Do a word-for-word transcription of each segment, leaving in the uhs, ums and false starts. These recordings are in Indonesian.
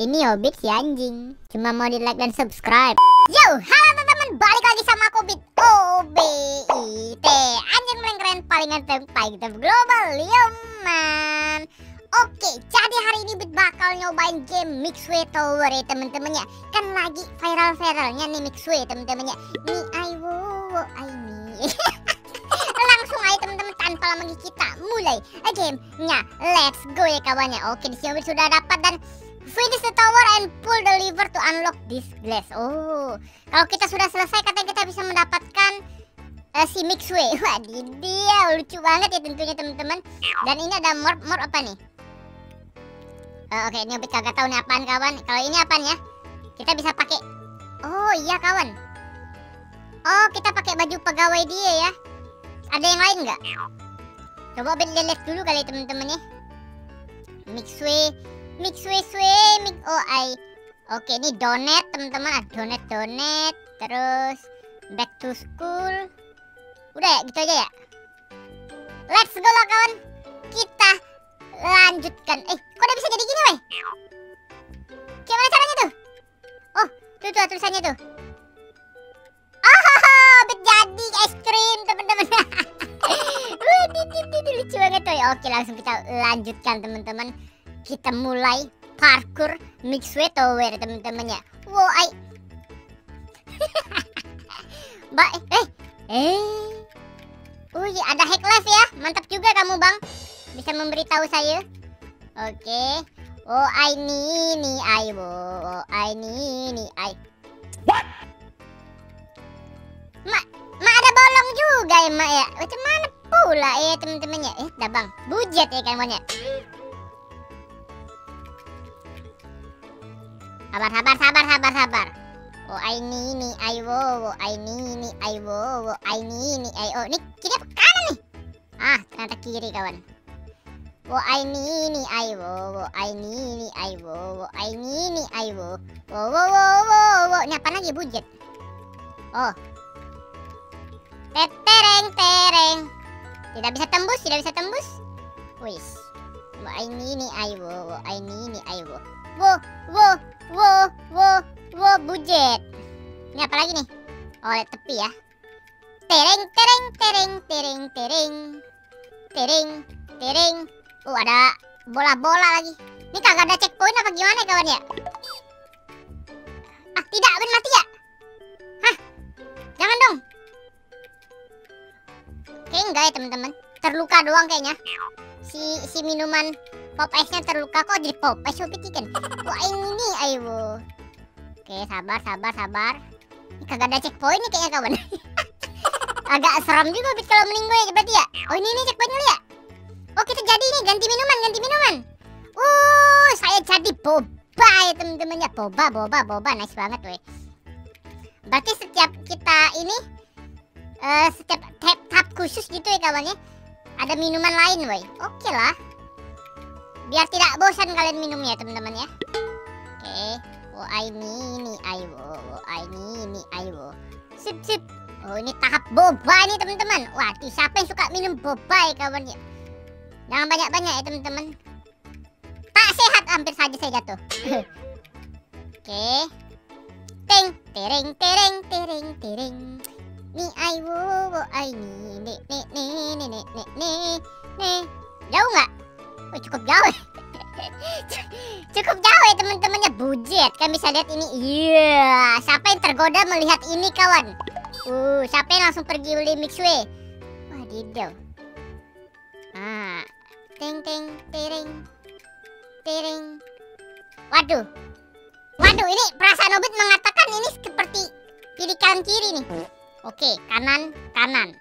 Ini Hobbit si anjing. Cuma mau di like dan subscribe. Yo, halo teman-teman, balik lagi sama Kobit. O B I T, anjing paling keren, paling anteng, paling top global, yo man. Oke, jadi hari ini Bit bakal nyobain game Mixue Tower ya teman-teman ya. Kan lagi viral-viralnya nih Mixue teman-teman ya. Ni I wo I ni. Langsung aja teman-teman tanpa lama kita mulai game-nya. Let's go ya kawannya. Oke, di sini sudah dapat dan finish the tower and pull the lever to unlock this glass. Oh, kalau kita sudah selesai katanya kita bisa mendapatkan uh, si Mixue. Waduh, dia lucu banget ya tentunya teman-teman. Dan ini ada morph morph apa nih? Uh, Oke, okay, ini Hobbit kagak tahu nih apaan kawan. Kalau ini apaan ya? Kita bisa pakai. Oh iya kawan. Oh, kita pakai baju pegawai dia ya. Ada yang lain nggak? Coba Hobbit lihat dulu kali teman-teman ya. Mixue. Mixue, mix oh I. Oke, ini donat teman-teman, donat donat. Terus back to school. Udah ya, gitu aja ya. Let's go lah kawan. Kita lanjutkan. Eh, kok udah bisa jadi gini weh? Gimana caranya tuh? Oh, tuh tuh tulisannya tuh. Oh, jadi es krim teman-teman. Lucu banget tuh. Oke, langsung kita lanjutkan teman-teman. Kita mulai parkour Mixue Tower teman-teman ya. Wow, I. Mbak, eh, eh. Wih, ada hack live ya. Mantap juga kamu, Bang. Bisa memberitahu saya. Oke. Okay. Oh, I ni ni I wo. Oh, I ni ni I. What? Mak, mak ada bolong juga ya, Mak ya. Macam mana pula ya teman-teman ya? Eh, dah Bang. Bujat ya kawannya. Sabar, sabar, sabar, sabar, sabar. Oh, I ni ni I wo, I ni ni I wo, I ni ni I oh. Nih, kiri apa kanan nih? Ah, ternyata kiri kawan. Oh, I ni ni I wo, I ni ni I wo, I ni ni I wo. Wo wo wo wo wo. Ini apa lagi budget? Oh. Tereng tereng. Tidak bisa tembus, tidak bisa tembus. Wis. Oh, I ni ni I wo, I ni ni I wo. Wo wo. Wow, wow, wow, budget. Ini apa lagi nih? Oh, lihat tepi ya. Tereng, tereng, tereng, tereng, tereng, tereng, tereng. Oh, ada bola-bola lagi. Ini kagak ada checkpoint apa gimana kawan ya? Ah, tidak, Ben mati ya? Hah, jangan dong. Kayaknya enggak ya teman-teman. Terluka doang kayaknya. Si si minuman pop ice-nya terluka kok jadi pop ice Hobbit chicken. Wah ini nih ayo. Oke, sabar sabar sabar. Ini kagak ada checkpoint nih kayaknya kawan. Agak seram juga Hobbit kalau meninggal ya berarti ya. Oh ini nih checkpoint kali ya. Oh kita jadi nih ganti minuman ganti minuman. Uh saya jadi boba ya teman-temannya boba boba boba nice banget weh. Berarti setiap kita ini uh, setiap tap tap khusus gitu ya kawannya. Ada minuman lain woi. Oke okay lah. Biar tidak bosan kalian minum ya teman-teman ya. Oke. Okay. Oh I ni ni I wo. Oh I ni ni I wo. Sip sip. Oh ini tahap boba nih teman-teman. Waduh siapa yang suka minum boba ya kawan ya. Jangan banyak-banyak ya teman-teman. Tak sehat hampir saja saya jatuh. Oke. Okay. Teng tereng tereng tereng tereng. Ni I wo wo I ni ni ni ni ni ni ni ni ni. Jauh nggak? Oh cukup jauh. Cukup jauh ya teman-temannya budget. Kan bisa lihat ini. Iya. Yeah. Siapa yang tergoda melihat ini kawan? Uh siapa yang langsung pergi beli Mixue? Wah didel. Ah teng teng tereng tereng. Waduh. Waduh ini perasaan Hobbit mengatakan ini seperti pilih kanan kiri nih. Oke, kanan, kanan,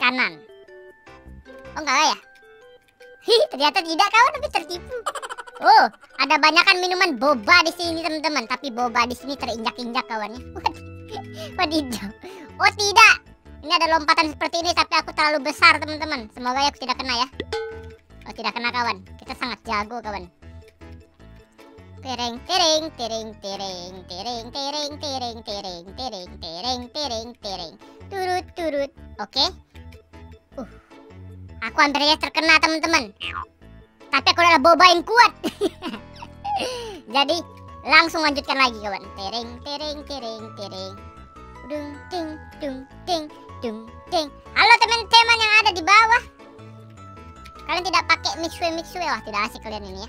kanan. Oh, enggak ya? Hih, ternyata tidak kawan, tapi tertipu. Oh, ada banyakkan minuman boba di sini teman-teman, tapi boba di sini terinjak-injak kawannya. Wadidaw. Oh tidak, ini ada lompatan seperti ini, tapi aku terlalu besar teman-teman. Semoga ya aku tidak kena ya. Oh tidak kena kawan, kita sangat jago kawan. Tereng tereng tereng tereng tereng tereng tereng tereng tereng tereng tereng tereng turut turut. Oke. Uh. Aku hampir terkena teman-teman. Tapi aku adalah boba yang kuat. Jadi langsung lanjutkan lagi kawan. Tering tering tering tering. Dung ting dung ting dung ting. Halo teman-teman yang ada di bawah. Kalian tidak pakai Mixue Mixue, wah tidak asik kalian ini ya.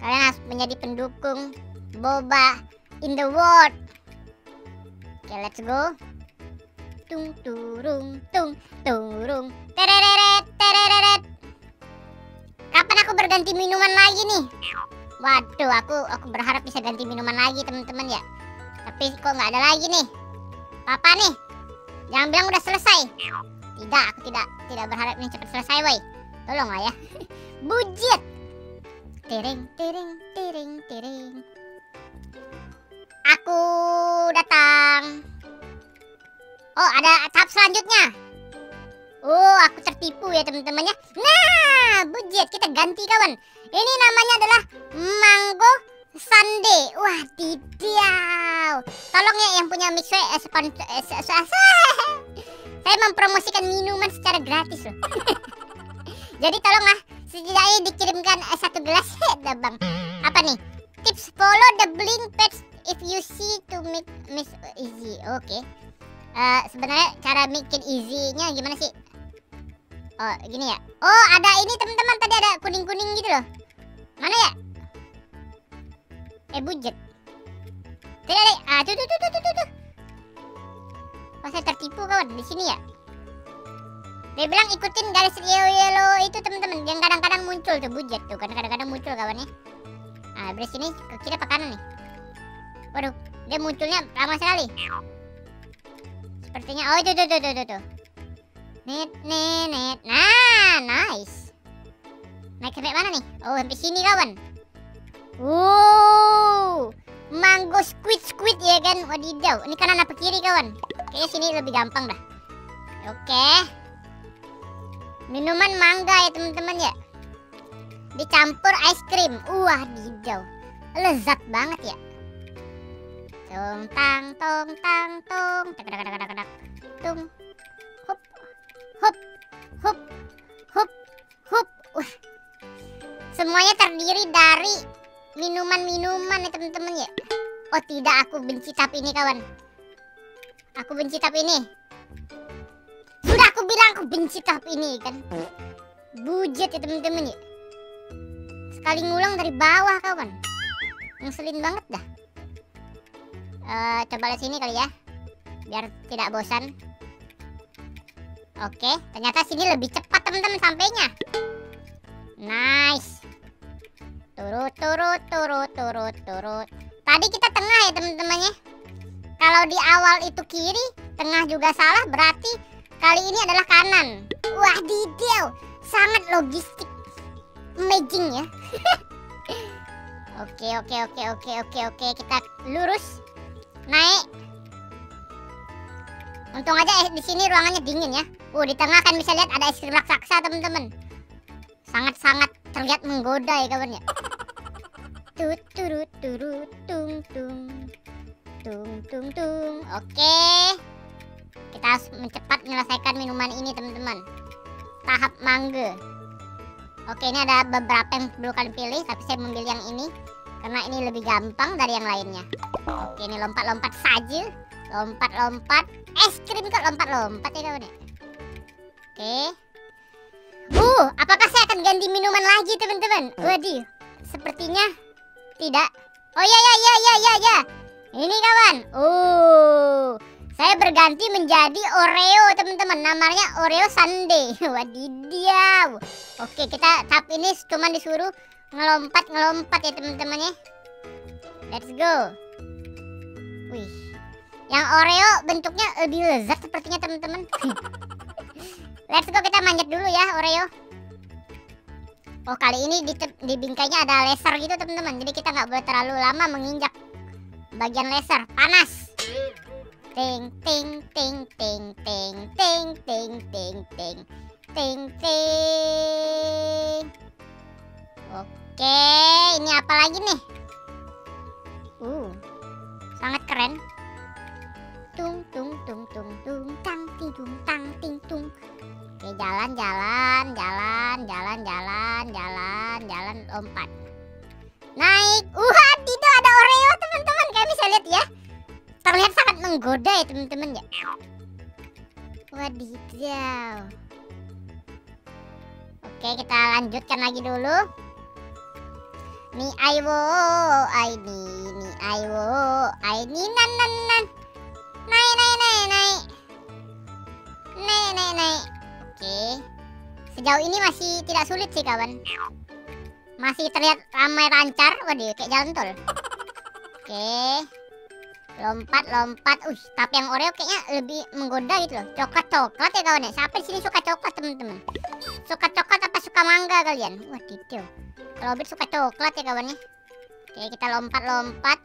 Kalian harus menjadi pendukung boba in the world. Oke, okay, let's go. Tung turung tung turung tereret tereret. Kapan aku berganti minuman lagi nih? Waduh, aku aku berharap bisa ganti minuman lagi teman-teman ya. Tapi kok nggak ada lagi nih? Papa nih? Jangan bilang udah selesai. Tidak, aku tidak tidak berharap ini cepat selesai, woi. Tolonglah ya. Bujet. Tiring tiring tiring tiring. Aku datang. Oh, ada tahap selanjutnya. Oh, aku tertipu ya teman-temannya. Nah, budget kita ganti kawan. Ini namanya adalah Mango Sunday. Wah, didiau. Tolong ya yang punya Mixue eh, sponsor. Eh, saya mempromosikan minuman secara gratis loh. Jadi tolonglah setidaknya dikirimkan eh, satu gelas. Dah bang. Apa nih? Tips follow the blink page if you see to make miss easy. Oke. Okay. Uh, sebenarnya cara bikin easy-nya gimana sih? Oh, gini ya. Oh, ada ini teman-teman, tadi ada kuning-kuning gitu loh. Mana ya? Eh, budget. Tidak ada. Ah, tuh tuh tuh tuh tuh tuh. Wah, saya tertipu kawan di sini ya. Dia bilang ikutin garis yellow itu teman-teman, yang kadang-kadang muncul tuh budget tuh, kadang-kadang muncul kawan ya. Ah, dari sini ke kiri apa kanan nih? Waduh, dia munculnya lama sekali. Sepertinya, oh itu tuh tuh tuh tuh. Net net net. Nah, nice. Naik sampai mana nih? Oh, sampai sini kawan. Wow, mango squid squid ya kan? Wadidaw. Ini kanan apa kiri kawan? Kayaknya sini lebih gampang dah. Oke. Minuman mangga ya teman-teman ya. Dicampur ice cream. Wah, wadidaw. Lezat banget ya. Tung tang tung tang tung tek tek tek tek tung hup hup hup hup hup. Wah, semuanya terdiri dari minuman-minuman ya teman-teman ya. Oh tidak, aku benci tap ini kawan. Aku benci tap ini. Sudah aku bilang aku benci tap ini kan. Bujet ya teman-teman ya. Sekali ngulang dari bawah kawan. Ngeselin banget dah. Uh, coba lihat sini kali ya, biar tidak bosan. Oke, ternyata sini lebih cepat teman-teman sampainya. Nice. Turut, turut, turut, turut, turut. Tadi kita tengah ya teman-temannya. Kalau di awal itu kiri, tengah juga salah, berarti kali ini adalah kanan. Wah, detail, sangat logistik, amazing ya. Oke, oke, oke, oke, oke, oke, kita lurus. Naik. Untung aja eh, di sini ruangannya dingin ya. Uh, di tengah kan bisa lihat ada es krim raksasa teman-teman. Sangat-sangat terlihat menggoda ya kawan ya. Tut turut turut tung tung tung tung tung. Oke. Kita harus mencepat menyelesaikan minuman ini teman-teman. Tahap mangga. Oke, ini ada beberapa yang perlu kalian pilih, tapi saya memilih yang ini. Karena ini lebih gampang dari yang lainnya. Oke, ini lompat-lompat saja. Lompat-lompat. Es krim kok lompat-lompat ya kawan ya. Oke. Uh, apakah saya akan ganti minuman lagi teman-teman? Waduh, sepertinya tidak. Oh ya ya ya ya ya ya. Ini kawan. Uh, saya berganti menjadi Oreo teman-teman. Namanya Oreo Sundae. Wadidaw. Oke, kita tap ini cuma disuruh ngelompat-ngelompat ya teman-teman ya. Let's go. Wih, yang Oreo bentuknya lebih lezat sepertinya teman-teman. Let's go, kita manjat dulu ya Oreo. Oh, kali ini di, di bingkainya ada laser gitu teman-teman. Jadi kita nggak boleh terlalu lama menginjak bagian laser. Panas. Ting ting ting ting ting ting ting ting ting ting ting. Oke, ini apa lagi nih? Uh, sangat keren. Tung tung tung tung tung tang ting tung tang ting tung. Oke, jalan jalan jalan jalan jalan jalan jalan lompat. naik. Wah, tidak ada Oreo teman-teman. Kalian bisa lihat ya, terlihat sangat menggoda ya teman-teman ya. Wadidaw. Oke, kita lanjutkan lagi dulu. Mi ai wo ai ni, mi ai wo ai ni nan nan nan. Naik naik naik naik. Naik naik naik. Oke. Sejauh ini masih tidak sulit sih kawan. Masih terlihat ramai lancar. Waduh, kayak jalan tol. Oke. Lompat lompat. Uh, tapi yang Oreo kayaknya lebih menggoda gitu loh. Coklat-coklat ya kawan ya. Siapa di sini suka coklat teman-teman? Suka coklat apa suka mangga kalian? Wah, detail. Kobit suka coklat ya kawan ya. Oke, kita lompat-lompat.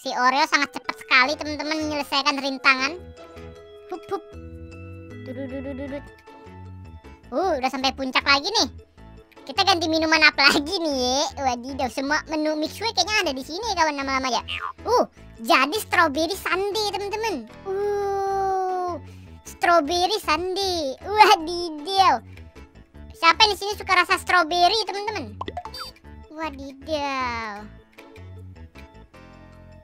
Si Oreo sangat cepat sekali teman-teman menyelesaikan rintangan. Hup hup. Dudududududud. Uh, udah sampai puncak lagi nih. Kita ganti minuman apa lagi nih? Wadidaw, semua menu Mixue kayaknya ada di sini kawan lama-lama ya. Uh, jadi strawberry sundae teman-teman. Uh, strawberry sundae. Wadidaw. Siapa di sini suka rasa strawberry teman-teman? Wadidaw.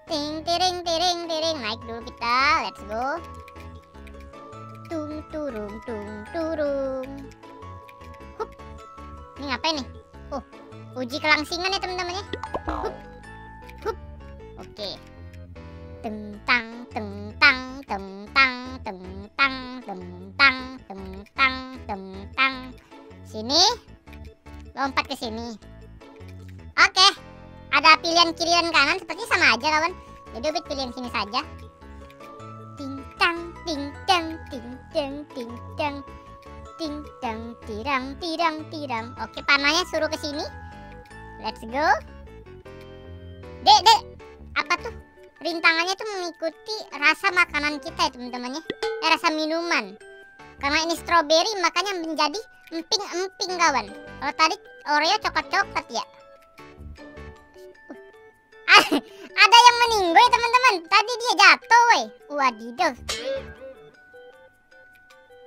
Ting tiring tiring tiring, naik dulu kita. Let's go. Tung turung tung turung. Hup. Ini ngapain nih? Oh, uji kelangsingan ya teman-teman ya. Hup. Hup. Oke. Tentang tentang tentang tentang tentang tentang tentang. Sini. Lompat ke sini. Oke. Ada pilihan kiri dan kanan, sepertinya sama aja kawan. Jadi Ubit pilih yang sini saja. Ting tang ting tang ting tang ting tang. Ting tang tirang tirang tirang. Oke, panahnya suruh ke sini. Let's go. Dek, dek. Apa tuh? Rintangannya tuh mengikuti rasa makanan kita ya, teman-teman ya. Eh, rasa minuman. Karena ini strawberry makanya menjadi emping-emping kawan. Kalau tadi Oreo coklat-coklat ya. Uh. Ada yang meninggoy teman-teman. Tadi dia jatuh, woi. Wadidaw.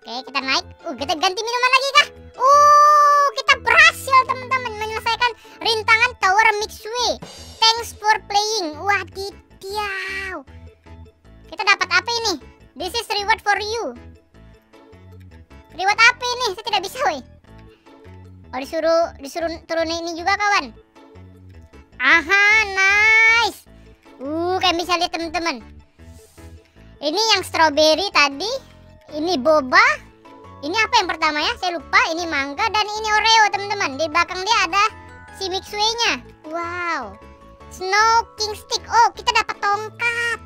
Oke, kita naik. Uh, kita ganti minuman lagi kah? Uh, kita berhasil teman-teman menyelesaikan rintangan Tower Mixue. Thanks for playing. Wadidaw. Kita dapat apa ini? This is reward for you. Reward apa ini? Saya tidak bisa, woi. Oh, disuruh disuruh turun ini juga kawan. Aha, nice. Uh, kalian bisa lihat teman-teman. Ini yang strawberry tadi. Ini boba. Ini apa yang pertama ya? Saya lupa. Ini mangga dan ini Oreo teman-teman. Di belakang dia ada si Mixue-nya. Wow. Snow King stick. Oh, kita dapat tongkat.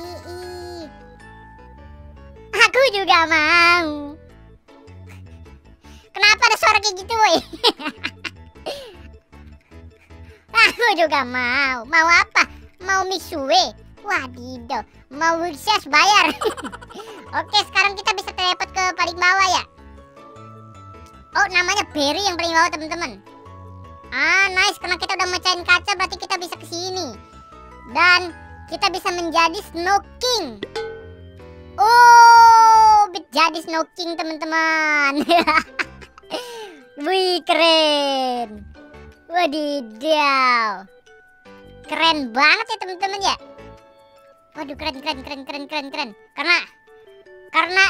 Ii. Aku juga mau. Kenapa ada suara kayak gitu, woi? Aku juga mau. Mau apa? Mau Mixue. Wadidaw, mau sias bayar. Oke, sekarang kita bisa teleport ke paling bawah ya. Oh, namanya berry yang paling bawah teman-teman. Ah, nice. Karena kita udah mecahin kaca berarti kita bisa ke sini. Dan kita bisa menjadi Snow King. Oh, jadi Snow King teman-teman. Wih, keren. Wadidaw. Keren banget ya teman-teman ya. Waduh, keren keren keren keren keren keren. Karena karena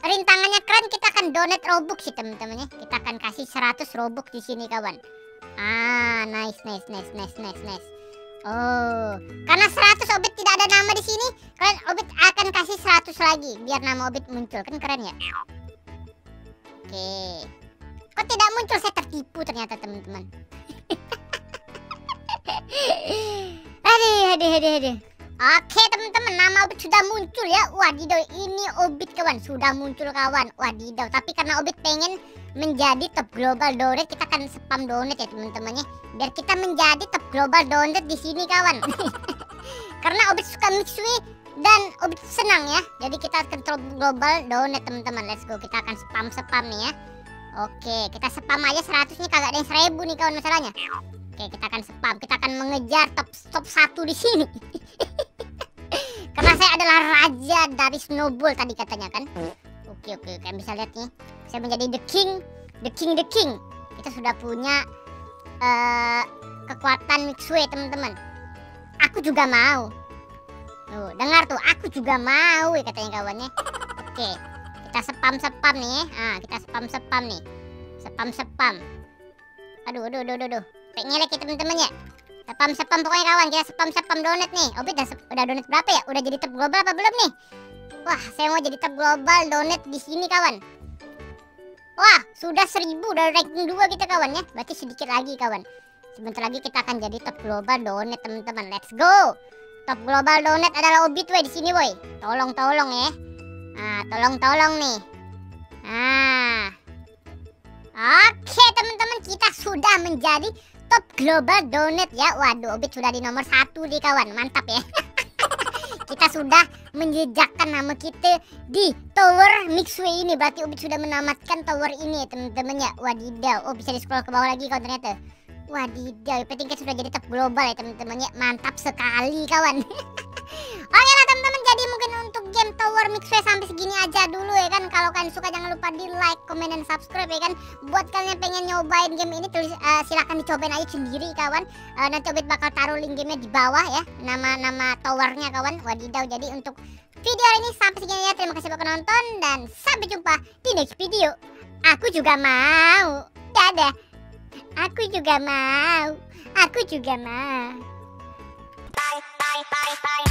rintangannya keren, kita akan donate Robux sih teman-teman ya. Kita akan kasih seratus Robux di sini kawan. Ah, nice nice nice nice nice nice. Oh, karena seratus Obit tidak ada nama di sini, kalian Obit akan kasih seratus lagi biar nama Obit muncul. Kan keren ya? Oke. Kok tidak muncul? Saya tertipu ternyata teman-teman. Aduh, aduh, aduh, aduh. Oke teman-teman, nama Obit sudah muncul ya. Wadidaw, ini Obit kawan sudah muncul kawan. Wadidaw, tapi karena Obit pengen menjadi top global donate, kita akan spam donate ya teman-temannya, biar kita menjadi top global donate di sini kawan. Karena Obit suka Mixue dan Obit senang ya, jadi kita akan top global donate teman-teman. Let's go, kita akan spam spam nih ya. Oke, kita spam aja seratus nih, kagak ada yang seribu nih kawan masalahnya. Oke, kita akan spam, kita akan mengejar top top satu di sini. Karena saya adalah raja dari snowball tadi katanya kan. Oke oke, kalian bisa lihat nih. Saya menjadi the king, the king, the king. Kita sudah punya uh, kekuatan Mixue, teman-teman. Aku juga mau. Tuh, dengar tuh, aku juga mau, katanya kawannya. Oke, kita spam-spam nih. Ah, kita spam-spam nih. Spam-spam. Aduh, aduh, aduh, aduh, aduh. Pengelek ya, teman-teman ya. Spam-spam pokoknya kawan, kita spam-spam donat nih. Obit udah, udah donat berapa ya? Udah jadi top global apa belum nih? Wah, saya mau jadi top global donat di sini kawan. Wah, sudah seribu, udah ranking dua kita kawan ya. Berarti sedikit lagi kawan. Sebentar lagi kita akan jadi top global donat, teman-teman. Let's go. Top global donat adalah Obit woi di sini woi. Tolong-tolong ya. Nah, tolong-tolong nih. Nah. Oke, teman-teman, kita sudah menjadi top global donat ya. Waduh, Obit sudah di nomor satu nih kawan. Mantap ya. Kita sudah menjejakkan nama kita di tower Mixue ini. Berarti Obit sudah menamatkan tower ini ya, teman-teman ya. Wadidaw. Oh, bisa di scroll ke bawah lagi kawan ternyata. Wadidaw. Penting kita sudah jadi top global ya, teman-teman ya. Mantap sekali kawan. Oke lah teman-teman. Jadi mungkin untuk game tower Mixue sampai segini aja dulu ya kan. Kalau kalian suka jangan lupa di like, comment, dan subscribe ya kan. Buat kalian yang pengen nyobain game ini, tulis uh, silahkan dicobain aja sendiri kawan. uh, Nanti Obit bakal taruh link gamenya di bawah ya. Nama-nama towernya kawan. Wadidaw. Jadi untuk video hari ini sampai segini aja. Terima kasih buat nonton. Dan sampai jumpa di next video. Aku juga mau. Dadah. Aku juga mau. Aku juga mau. Bye, bye, bye, bye.